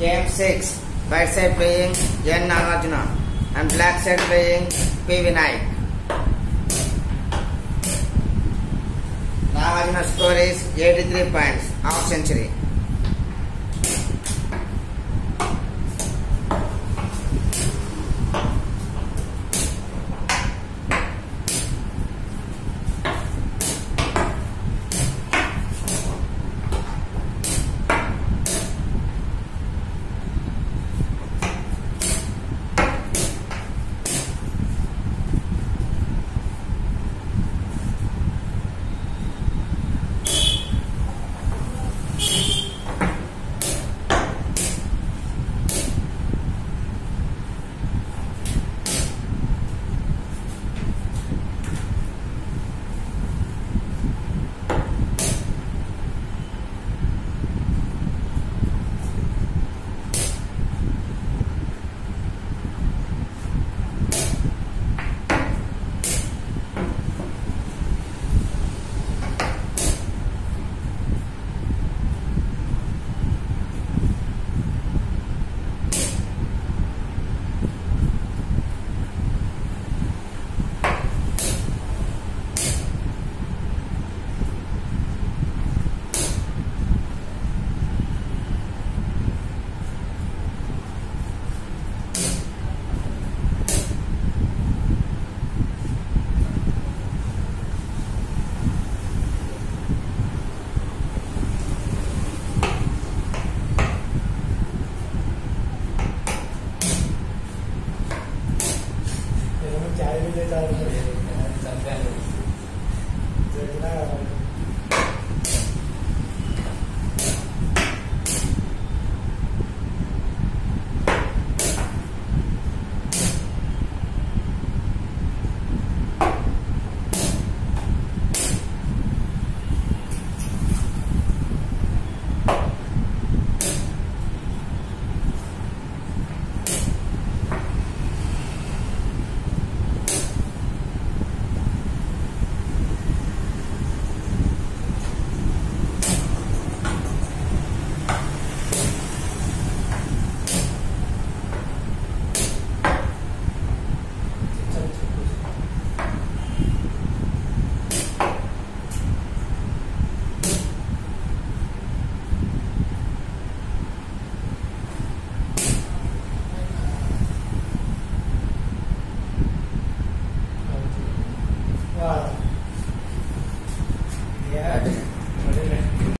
Game 6. White side playing Yen Nagarjuna and black side playing P.V. Knight. Nagarjuna's score is 83 points, half century.